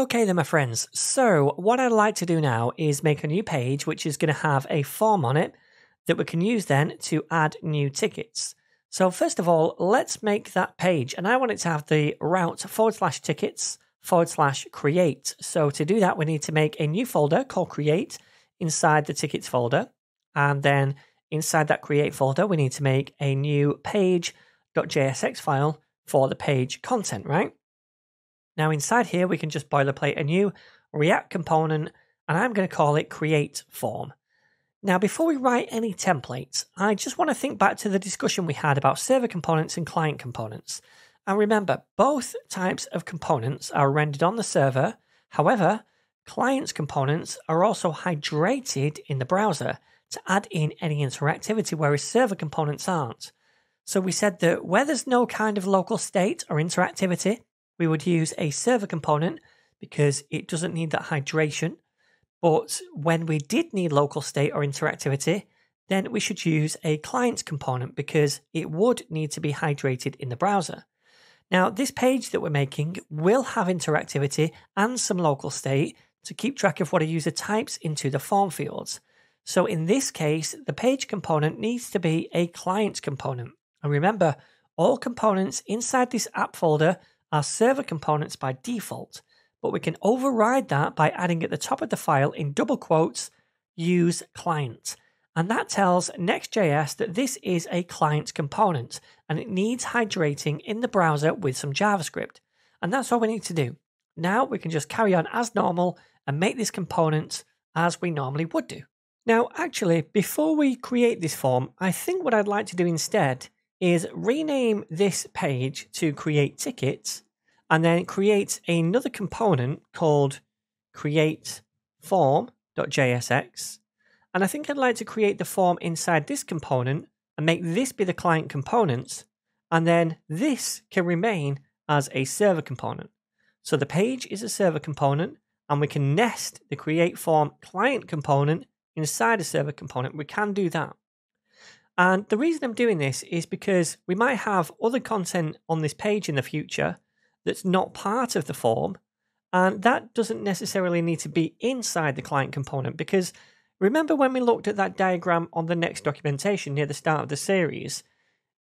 Okay then my friends, so what I'd like to do now is make a new page which is going to have a form on it that we can use then to add new tickets. So first of all, let's make that page, and I want it to have the route /tickets/create. So to do that, we need to make a new folder called create inside the tickets folder, and then inside that create folder, we need to make a new page.jsx file for the page content, right? Now inside here, we can just boilerplate a new React component, and I'm going to call it CreateForm. Now, before we write any templates, I just want to think back to the discussion we had about server components and client components. And remember, both types of components are rendered on the server. However, clients' components are also hydrated in the browser to add in any interactivity, whereas server components aren't. So we said that where there's no kind of local state or interactivity, we would use a server component because it doesn't need that hydration. But when we did need local state or interactivity, then we should use a client's component because it would need to be hydrated in the browser. Now, this page that we're making will have interactivity and some local state to keep track of what a user types into the form fields. So in this case, the page component needs to be a client's component. And remember, all components inside this app folder are server components by default, but we can override that by adding at the top of the file in double quotes, use client. And that tells Next.js that this is a client component and it needs hydrating in the browser with some JavaScript. And that's all we need to do. Now we can just carry on as normal and make this component as we normally would do. Now, actually, before we create this form, I think what I'd like to do instead is rename this page to create tickets, and then create another component called createForm.jsx. And I think I'd like to create the form inside this component and make this be the client component. And then this can remain as a server component. So the page is a server component, and we can nest the createForm client component inside a server component. We can do that. And the reason I'm doing this is because we might have other content on this page in the future that's not part of the form, and that doesn't necessarily need to be inside the client component, because remember when we looked at that diagram on the Next documentation near the start of the series,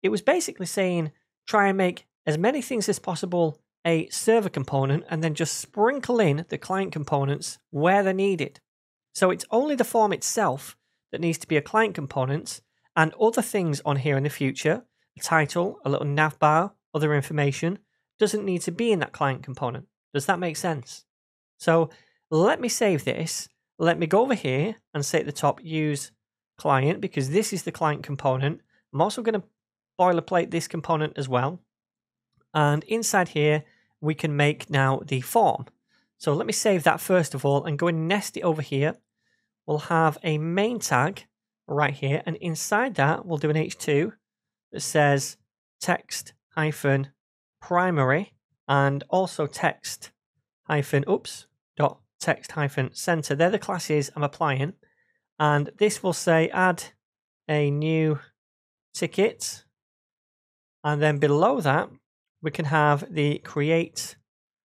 it was basically saying try and make as many things as possible a server component and then just sprinkle in the client components where they're needed. So it's only the form itself that needs to be a client component, and other things on here in the future, a title, a little nav bar, other information, doesn't need to be in that client component. Does that make sense? So let me save this. Let me go over here and say at the top, use client, because this is the client component. I'm also going to boilerplate this component as well. And inside here, we can make now the form. So let me save that first of all and go and nest it over here. We'll have a main tag right here, and inside that, we'll do an h2 that says text-primary, and also text-center. They're the classes I'm applying, and this will say add a new ticket, and then below that we can have the create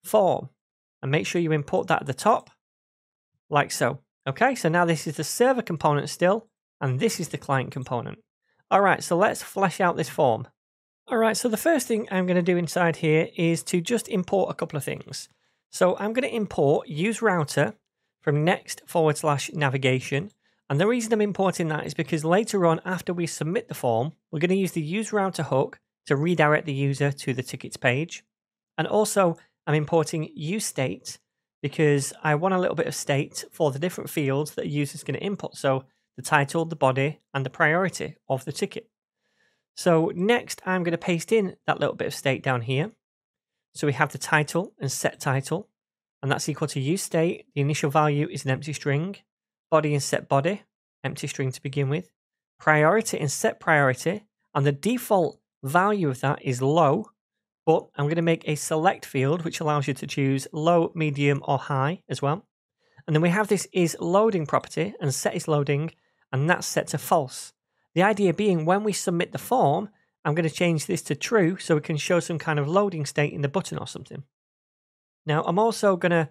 form, and make sure you import that at the top like so. Okay, so now this is the server component still, and this is the client component. All right, so let's flesh out this form. All right, so the first thing I'm going to do inside here is to just import a couple of things. So I'm going to import useRouter from next/navigation. And the reason I'm importing that is because later on, after we submit the form, we're going to use the useRouter hook to redirect the user to the tickets page. And also I'm importing useState because I want a little bit of state for the different fields that a user is going to input. So the title, the body, and the priority of the ticket. So next, I'm going to paste in that little bit of state down here. So we have the title and set title, and that's equal to useState. The initial value is an empty string. Body and set body, empty string to begin with. Priority and set priority, and the default value of that is low, but I'm going to make a select field which allows you to choose low, medium, or high as well. And then we have this is loading property, and set is loading, and that's set to false. The idea being when we submit the form, I'm going to change this to true so we can show some kind of loading state in the button or something. Now I'm also going to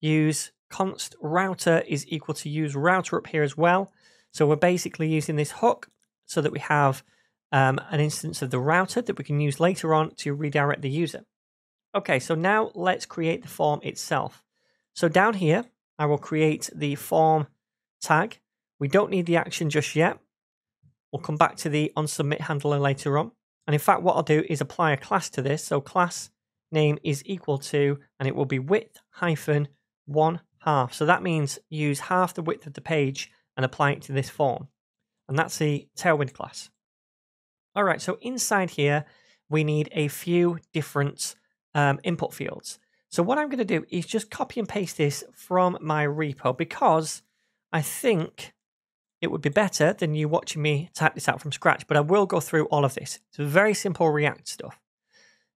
use const router is equal to useRouter up here as well. So we're basically using this hook so that we have an instance of the router that we can use later on to redirect the user. Okay, so now let's create the form itself. So down here, I will create the form tag. We don't need the action just yet. We'll come back to the onSubmit handler later on. And in fact, what I'll do is apply a class to this. So class name is equal to, and it will be width hyphen 1/2. So that means use half the width of the page and apply it to this form. And that's the Tailwind class. All right, so inside here, we need a few different input fields. So what I'm going to do is just copy and paste this from my repo, because I think it would be better than you watching me type this out from scratch, but I will go through all of this. It's very simple React stuff.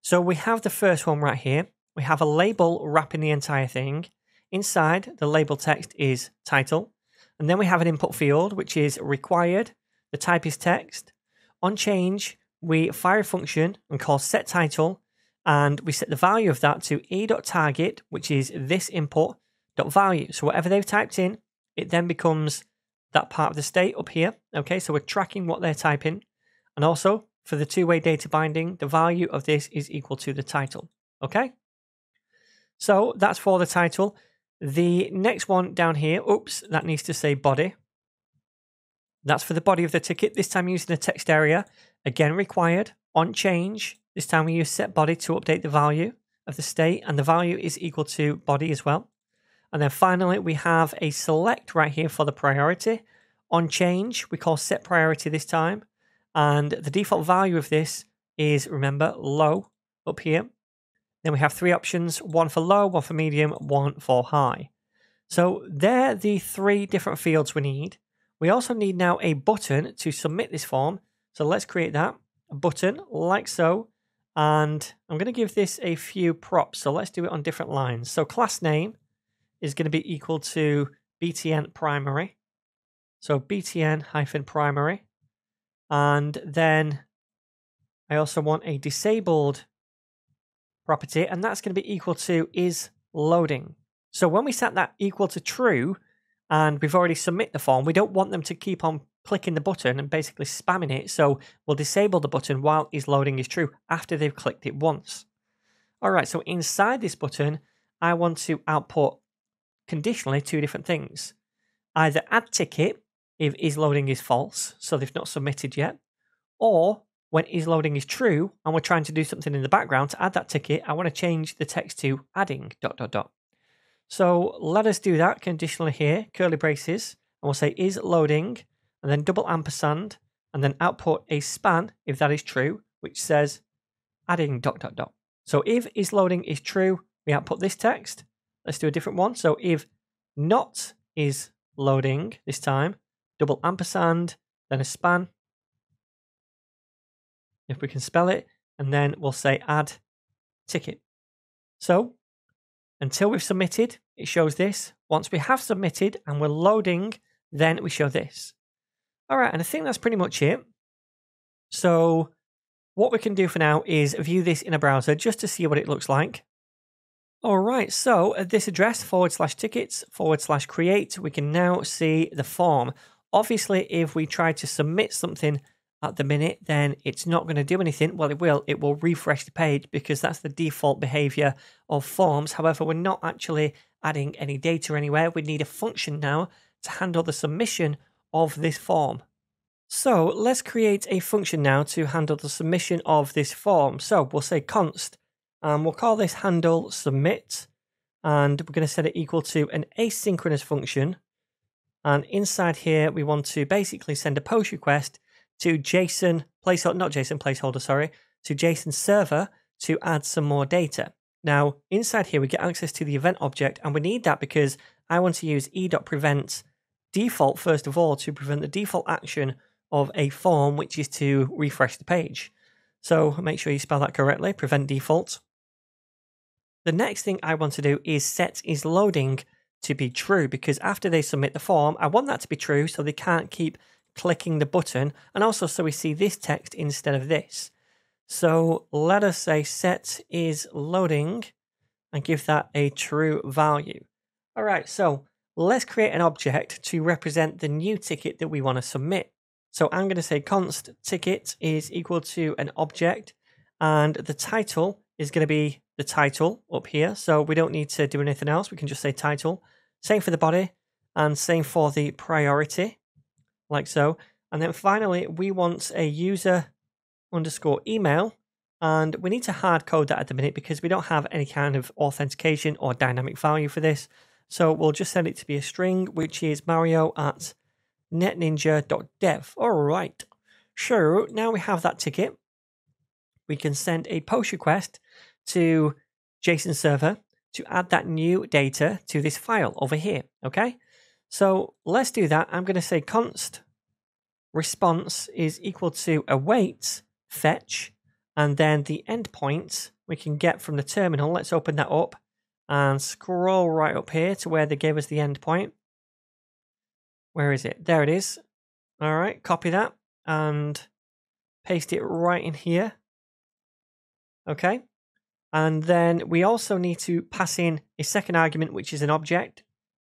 So we have the first one right here. We have a label wrapping the entire thing. Inside, the label text is title. And then we have an input field, which is required. The type is text. On change, we fire a function and call setTitle, and we set the value of that to e.target, which is this input.value. So whatever they've typed in, it then becomes that part of the state up here. Okay, so we're tracking what they're typing. And also, for the two-way data binding, the value of this is equal to the title. Okay, so that's for the title. The next one down here, oops, that needs to say body. That's for the body of the ticket, this time using the text area. Again, required. On change, this time we use set body to update the value of the state, and the value is equal to body as well. And then finally, we have a select right here for the priority. On change, we call set priority this time. And the default value of this is, remember, low up here. Then we have three options, one for low, one for medium, one for high. So they're the three different fields we need. We also need now a button to submit this form. So let's create that, a button like so. And I'm going to give this a few props. So let's do it on different lines. So class name is going to be equal to btn primary. So btn hyphen primary. And then I also want a disabled property, and that's going to be equal to is loading. So when we set that equal to true, and we've already submitted the form, we don't want them to keep on clicking the button and basically spamming it. So we'll disable the button while is loading is true after they've clicked it once. All right, so inside this button, I want to output conditionally two different things. Either add ticket if is loading is false, so they've not submitted yet, or when is loading is true and we're trying to do something in the background to add that ticket, I want to change the text to adding ... So let us do that conditionally here, curly braces, and we'll say is loading, and then double ampersand, and then output a span if that is true, which says adding ... So if is loading is true, we output this text. Let's do a different one. So if not is loading this time, double ampersand, then a span, if we can spell it, and then we'll say add ticket. So until we've submitted, it shows this. Once we have submitted and we're loading, then we show this. All right, and I think that's pretty much it. So what we can do for now is view this in a browser just to see what it looks like. All right, so at this address, /tickets/create, we can now see the form. Obviously, if we try to submit something at the minute, then it's not going to do anything. Well, it will refresh the page because that's the default behavior of forms. However, we're not actually adding any data anywhere. We need a function now to handle the submission of this form. So let's create a function now to handle the submission of this form. So we'll say const, and we'll call this handle submit, and we're going to set it equal to an asynchronous function. And inside here, we want to basically send a post request to JSON placeholder, not JSON placeholder, sorry, to JSON server to add some more data. Now, inside here, we get access to the event object, and we need that because I want to use e.preventDefault, first of all, to prevent the default action of a form, which is to refresh the page. So make sure you spell that correctly, preventDefault. The next thing I want to do is set is loading to be true, because after they submit the form, I want that to be true so they can't keep clicking the button, and also so we see this text instead of this. So let us say set is loading and give that a true value. All right, so let's create an object to represent the new ticket that we want to submit. So I'm going to say const ticket is equal to an object, and the title is going to be the title up here. So we don't need to do anything else. We can just say title. Same for the body and same for the priority, like so. And then finally, we want a user_email. And we need to hard code that at the minute because we don't have any kind of authentication or dynamic value for this. So we'll just send it to be a string, which is mario@netninja.dev. All right. So now we have that ticket. We can send a post request to JSON server to add that new data to this file over here. Okay. So let's do that. I'm going to say const response is equal to await fetch. And then the endpoint we can get from the terminal. Let's open that up and scroll right up here to where they gave us the endpoint. Where is it? There it is. All right. Copy that and paste it right in here. Okay. And then we also need to pass in a second argument, which is an object.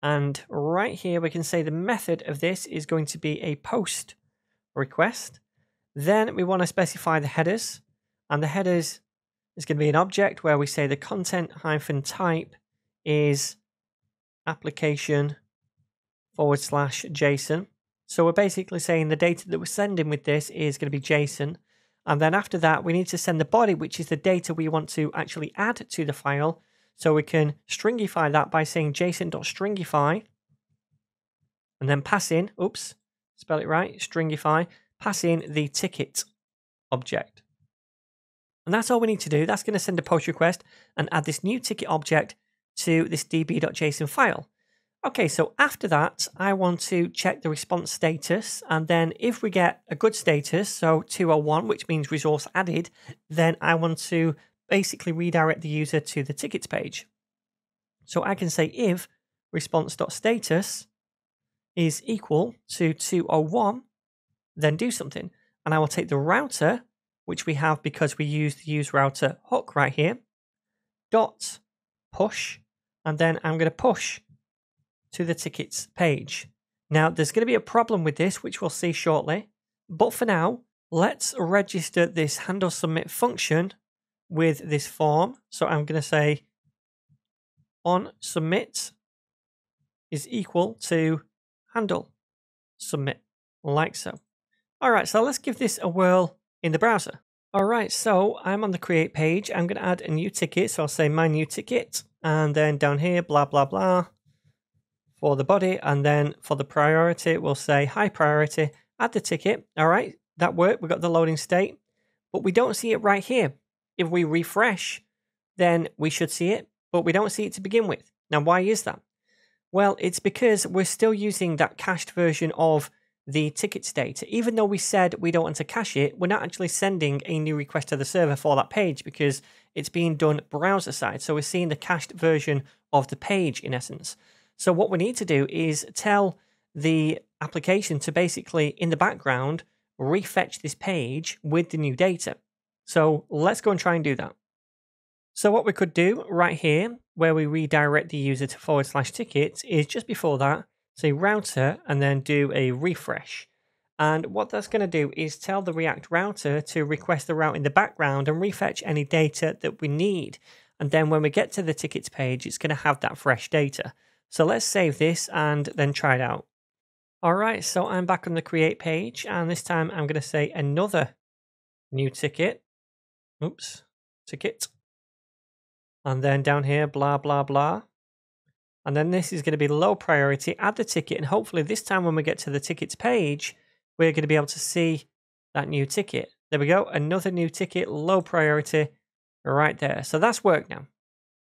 And right here, we can say the method of this is going to be a post request. Then we want to specify the headers. And the headers is going to be an object where we say the content-type is application/JSON. So we're basically saying the data that we're sending with this is going to be JSON. And then after that, we need to send the body, which is the data we want to actually add to the file. So we can stringify that by saying JSON.stringify and then pass in, oops, spell it right, stringify, pass in the ticket object. And that's all we need to do. That's going to send a post request and add this new ticket object to this db.json file. Okay, so after that, I want to check the response status. And then if we get a good status, so 201, which means resource added, then I want to basically redirect the user to the tickets page. So I can say if response.status is equal to 201, then do something. And I will take the router, which we have because we use the useRouter hook right here, dot push, and then I'm going to push to the tickets page. Now, there's going to be a problem with this, which we'll see shortly. But for now, let's register this handle submit function with this form. So I'm going to say on submit is equal to handle submit, like so. All right, so let's give this a whirl in the browser. All right, so I'm on the create page. I'm going to add a new ticket. So I'll say my new ticket, and then down here, blah, blah, blah, for the body. And then for the priority, we'll say high priority, add the ticket. All right, that worked. We've got the loading state, but we don't see it right here. If we refresh, then we should see it, but we don't see it to begin with. Now, why is that? Well, it's because we're still using that cached version of the tickets data. Even though we said we don't want to cache it, we're not actually sending a new request to the server for that page because it's being done browser side. So we're seeing the cached version of the page in essence. So what we need to do is tell the application to basically, in the background, refetch this page with the new data. So let's go and try and do that. So what we could do right here, where we redirect the user to /tickets, is just before that, say router, and then do a refresh. And what that's going to do is tell the React router to request the route in the background and refetch any data that we need. And then when we get to the tickets page, it's going to have that fresh data. So let's save this and then try it out. All right, so I'm back on the create page, and this time I'm going to say another new ticket. Oops, ticket. And then down here, blah, blah, blah. And then this is going to be low priority, add the ticket. And hopefully this time when we get to the tickets page, we're going to be able to see that new ticket. There we go. Another new ticket, low priority right there. So that's worked now.